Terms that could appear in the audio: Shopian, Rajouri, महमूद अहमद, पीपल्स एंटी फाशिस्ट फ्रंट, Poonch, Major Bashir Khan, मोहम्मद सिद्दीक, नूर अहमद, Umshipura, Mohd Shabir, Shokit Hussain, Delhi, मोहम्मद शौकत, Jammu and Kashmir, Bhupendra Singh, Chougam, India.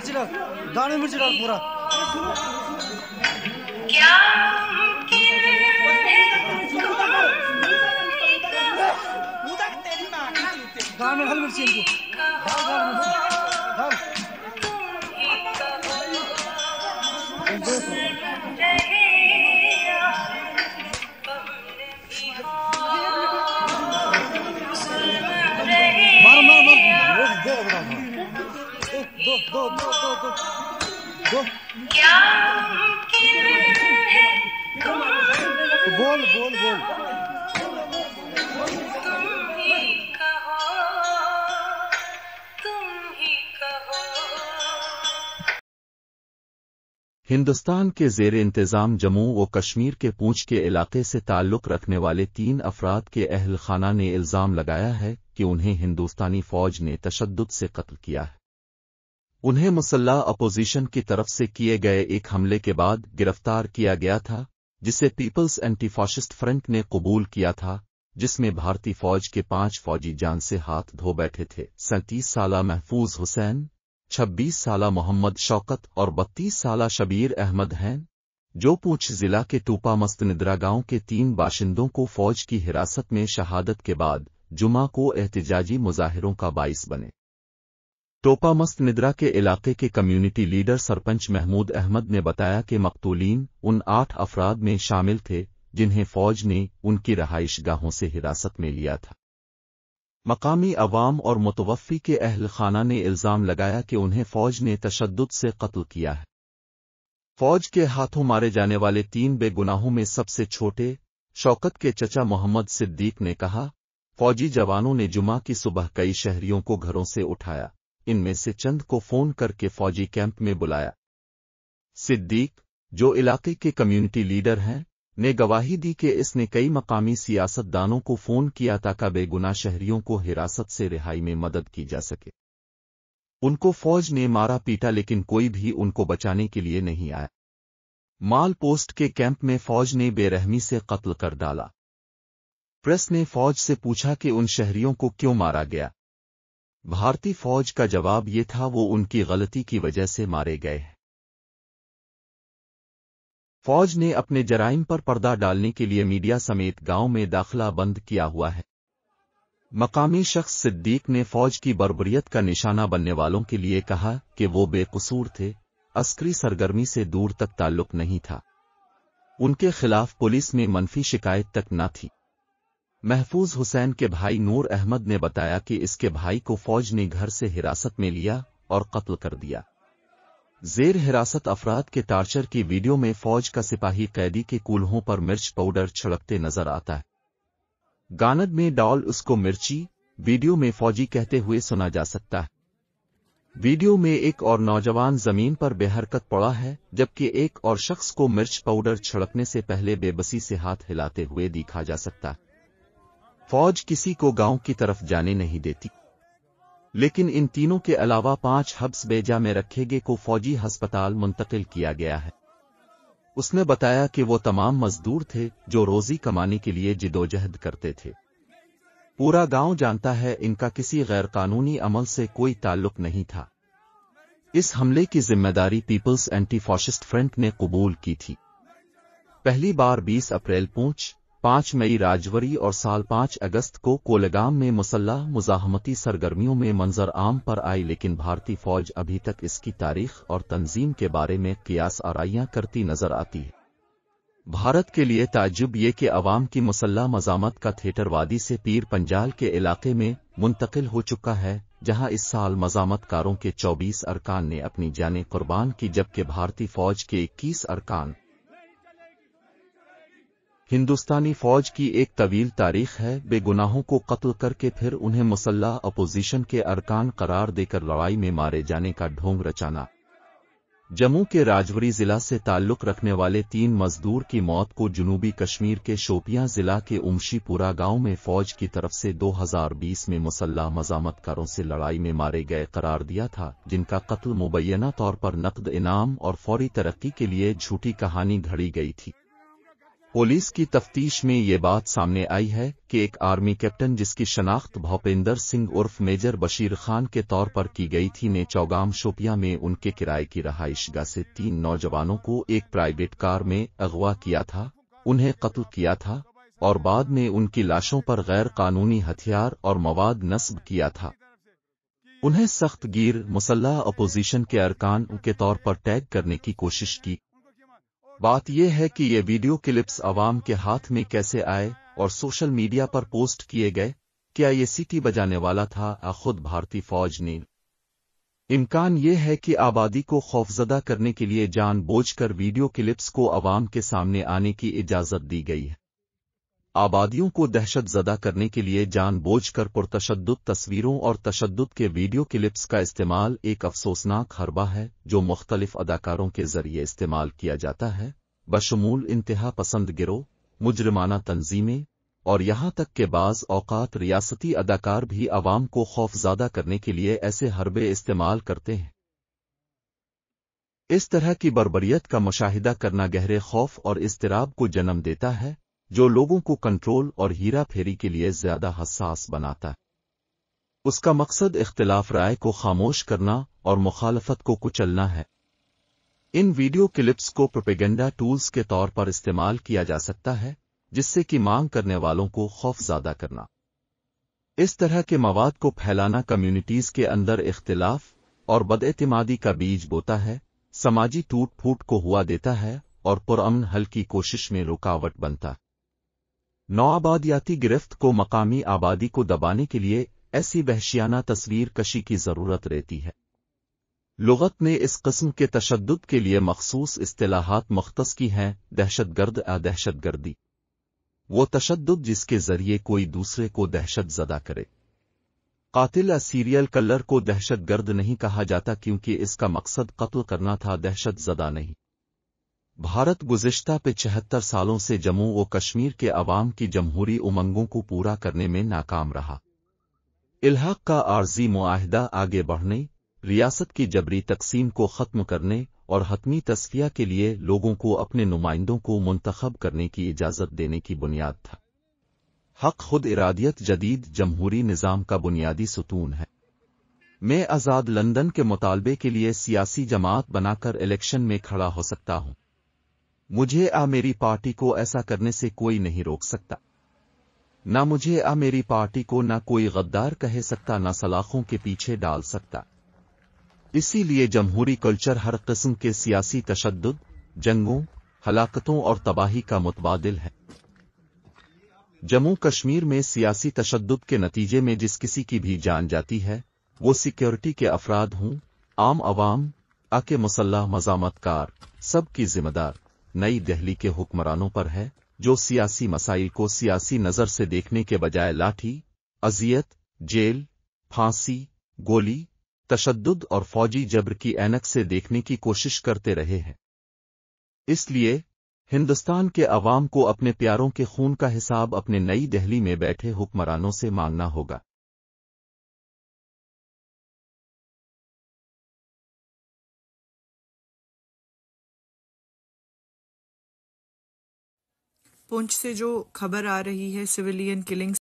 मिर्ची डाल, दाने मिर्ची डाल पूरा। क्या दाल में हल मिर्ची इनको डाल, डाल मिर्ची डाल। मार मार मार दो दो दो दो दो दो। क्या बोल बोल बोल हिंदुस्तान के ज़ेर इंतज़ाम जम्मू व कश्मीर के पूंछ के इलाके से ताल्लुक़ रखने वाले 3 अफराद के अहल खाना ने इल्ज़ाम लगाया है कि उन्हें हिंदुस्तानी फ़ौज ने तशद्दुद से कत्ल किया है। उन्हें मुसल्ला अपोजिशन की तरफ से किए गए एक हमले के बाद गिरफ्तार किया गया था, जिसे पीपल्स एंटी फाशिस्ट फ्रंट ने कबूल किया था, जिसमें भारतीय फ़ौज के 5 फ़ौजी जान से हाथ धो बैठे थे। 37 साला महफूज हुसैन, 26 साला मोहम्मद शौकत और 32 साला शबीर अहमद हैं, जो पूंछ जिला के टूपा मस्तनिद्रा गांव के 3 बाशिंदों को फौज की हिरासत में शहादत के बाद जुमा को एहतिजाजी मुजाहिरों का बाइस बने। टोपा मस्तनिद्रा के इलाके के कम्युनिटी लीडर सरपंच महमूद अहमद ने बताया कि मकतूलीन उन 8 अफराद में शामिल थे जिन्हें फौज ने उनकी रहाइश गाहों से हिरासत में लिया था। मकामी अवाम और मुतवफ़ी के अहल खाना ने इल्ज़ाम लगाया कि उन्हें फ़ौज ने तशद्दुद से कत्ल किया है। फ़ौज के हाथों मारे जाने वाले 3 बेगुनाहों में सबसे छोटे शौकत के चचा मोहम्मद सिद्दीक ने कहा, फ़ौजी जवानों ने जुमा की सुबह कई शहरियों को घरों से उठाया, इनमें से चंद को फ़ोन करके फ़ौजी कैंप में बुलाया। सिद्दीक, जो इलाके के कम्युनिटी लीडर हैं, ने गवाही दी कि इसने कई मकामी सियासतदानों को फ़ोन किया ताकि बेगुनाह शहरियों को हिरासत से रिहाई में मदद की जा सके। उनको फ़ौज ने मारा पीटा, लेकिन कोई भी उनको बचाने के लिए नहीं आया। माल पोस्ट के कैंप में फ़ौज ने बेरहमी से कत्ल कर डाला। प्रेस ने फ़ौज से पूछा कि उन शहरियों को क्यों मारा गया। भारतीय फ़ौज का जवाब ये था, वो उनकी गलती की वजह से मारे गए हैं। फौज ने अपने जराइम पर पर्दा डालने के लिए मीडिया समेत गांव में दाखिला बंद किया हुआ है। मकामी शख्स सिद्दीक ने फौज की बर्बरियत का निशाना बनने वालों के लिए कहा कि वो बेकसूर थे, अस्करी सरगर्मी से दूर तक ताल्लुक नहीं था, उनके खिलाफ पुलिस में मनफी शिकायत तक न थी। महफूज हुसैन के भाई नूर अहमद ने बताया कि इसके भाई को फौज ने घर से हिरासत में लिया और कत्ल कर दिया। जेर हिरासत अफराद के टार्चर की वीडियो में फौज का सिपाही कैदी के कूल्हों पर मिर्च पाउडर छिड़कते नजर आता है। गानद में डाल उसको मिर्ची वीडियो में फौजी कहते हुए सुना जा सकता है। वीडियो में एक और नौजवान जमीन पर बेहरकत पड़ा है, जबकि एक और शख्स को मिर्च पाउडर छिड़कने से पहले बेबसी से हाथ हिलाते हुए देखा जा सकता है। फौज किसी को गांव की तरफ जाने नहीं देती, लेकिन इन तीनों के अलावा 5 हब्स बेजा में रखे गए को फौजी हस्पताल मुंतकिल किया गया है। उसने बताया कि वो तमाम मजदूर थे जो रोजी कमाने के लिए जिदोजहद करते थे। पूरा गांव जानता है इनका किसी गैरकानूनी अमल से कोई ताल्लुक नहीं था। इस हमले की जिम्मेदारी पीपल्स एंटी फाशिस्ट फ्रंट ने कबूल की थी। पहली बार 20 अप्रैल पूंछ, 5 मई राजवरी और साल 5 अगस्त को कोलगाम में मुसल्ला मुजाहमती सरगर्मियों में मंजर आम पर आई, लेकिन भारतीय फौज अभी तक इसकी तारीख और तंजीम के बारे में कियास आराइयां करती नजर आती है। भारत के लिए ताज्जुब ये कि अवाम की मुसल्ला मजामत का थिएटर वादी से पीर पंजाल के इलाके में मुंतकिल हो चुका है, जहां इस साल मजामतकारों के 24 अरकान ने अपनी जानें कुर्बान की, जबकि भारतीय फौज के 21 अरकान। हिंदुस्तानी फौज की एक तवील तारीख है बेगुनाहों को कत्ल करके फिर उन्हें मुसल्ला अपोजिशन के अरकान करार देकर लड़ाई में मारे जाने का ढोंग रचाना। जम्मू के राजौरी जिला से ताल्लुक़ रखने वाले 3 मजदूर की मौत को जुनूबी कश्मीर के शोपियां जिला के उमशीपुरा गांव में फौज की तरफ से 2020 में मुसल्ला मजामतकारों से लड़ाई में मारे गए करार दिया था, जिनका कत्ल मुबैना तौर पर नकद इनाम और फौरी तरक्की के लिए झूठी कहानी घड़ी गई थी। पुलिस की तफ्तीश में ये बात सामने आई है कि एक आर्मी कैप्टन जिसकी शनाख्त भूपेंद्र सिंह उर्फ मेजर बशीर खान के तौर पर की गई थी ने चौगाम शोपिया में उनके किराए की रहायशगाह से 3 नौजवानों को एक प्राइवेट कार में अगवा किया था, उन्हें कत्ल किया था और बाद में उनकी लाशों पर गैर कानूनी हथियार और मवाद नस्ब किया था। उन्हें सख्त गिर मुसल्ला अपोजिशन के अरकान के तौर पर टैग करने की कोशिश की। बात यह है कि ये वीडियो क्लिप्स अवाम के हाथ में कैसे आए और सोशल मीडिया पर पोस्ट किए गए, क्या ये सीटी बजाने वाला था या खुद भारतीय फौज ने? इम्कान ये है कि आबादी को खौफजदा करने के लिए जानबूझकर वीडियो क्लिप्स को अवाम के सामने आने की इजाज़त दी गई है। आबादियों को दहशतजदा करने के लिए जानबूझकर पुरतशद्दुद तस्वीरों और तशद्दुद के वीडियो क्लिप्स का इस्तेमाल एक अफसोसनाक हरबा है जो मुख्तलिफ अदाकारों के जरिए इस्तेमाल किया जाता है, बशमूल इंतहा पसंद गिरोह, मुजरमाना तंजीमें और यहाँ तक के बाज़ औक़ात रियासती अदाकार भी आवाम को खौफज़दा करने के लिए ऐसे हरबे इस्तेमाल करते हैं। इस तरह की बर्बरियत का मुशाहिदा करना गहरे खौफ और इज़्तिराब को जन्म देता है जो लोगों को कंट्रोल और हीरा फेरी के लिए ज्यादा हसास बनाता है। उसका मकसद इख्तिलाफ राय को खामोश करना और मुखालफत को कुचलना है। इन वीडियो क्लिप्स को प्रोपेगेंडा टूल्स के तौर पर इस्तेमाल किया जा सकता है जिससे कि मांग करने वालों को खौफज़दा करना, इस तरह के मवाद को फैलाना कम्युनिटीज के अंदर इख्तिलाफ और बदएतिमादी का बीज बोता है, समाजी टूट फूट को हुआ देता है और पुरअमन हल की कोशिश में रुकावट बनता है। नौआबादियाती गिरफ्त को मकामी आबादी को दबाने के लिए ऐसी वहशियाना तस्वीर कशी की जरूरत रहती है। लुगत ने इस किस्म के तशद्दुद के लिए मखसूस इस्तिलाहात मुख्तस की हैं, दहशतगर्द या दहशतगर्दी, वो तशद्दुद जिसके जरिए कोई दूसरे को दहशतजदा करे। कातिल या सीरियल कलर को दहशतगर्द नहीं कहा जाता क्योंकि इसका मकसद कत्ल करना था, दहशतजदा नहीं। भारत गुज़िश्ता 75 सालों से जम्मू व कश्मीर के अवाम की जमहूरी उमंगों को पूरा करने में नाकाम रहा। इल्हाक का आर्जी मुआहिदा आगे बढ़ने, रियासत की जबरी तकसीम को ख़त्म करने और हतमी तस्फिया के लिए लोगों को अपने नुमाइंदों को मुंतखब करने की इजाज़त देने की बुनियाद था। हक खुद इरादियत जदीद जमहूरी निज़ाम का बुनियादी सुतून है। मैं आज़ाद लंदन के मुतालबे के लिए सियासी जमात बनाकर इलेक्शन में खड़ा हो सकता हूँ, मुझे आ मेरी पार्टी को ऐसा करने से कोई नहीं रोक सकता, ना मुझे आ मेरी पार्टी को ना कोई गद्दार कह सकता, ना सलाखों के पीछे डाल सकता। इसीलिए जमहूरी कल्चर हर किस्म के सियासी तशद्दुद, जंगों, हलाकतों और तबाही का मुतबादिल है। जम्मू कश्मीर में सियासी तशद्दुद के नतीजे में जिस किसी की भी जान जाती है वो सिक्योरिटी के अफराद हों, आम आवाम, आके मुसल्ला मजामतकार, सब की जिम्मेदार नई दिल्ली के हुक्मरानों पर है जो सियासी मसाइल को सियासी नज़र से देखने के बजाय लाठी, अजियत, जेल, फांसी, गोली, तशद्दुद और फौजी जबर की ऐनक से देखने की कोशिश करते रहे हैं। इसलिए हिंदुस्तान के अवाम को अपने प्यारों के खून का हिसाब अपने नई दिल्ली में बैठे हुक्मरानों से मांगना होगा। पूंछ से जो खबर आ रही है सिविलियन किलिंग्स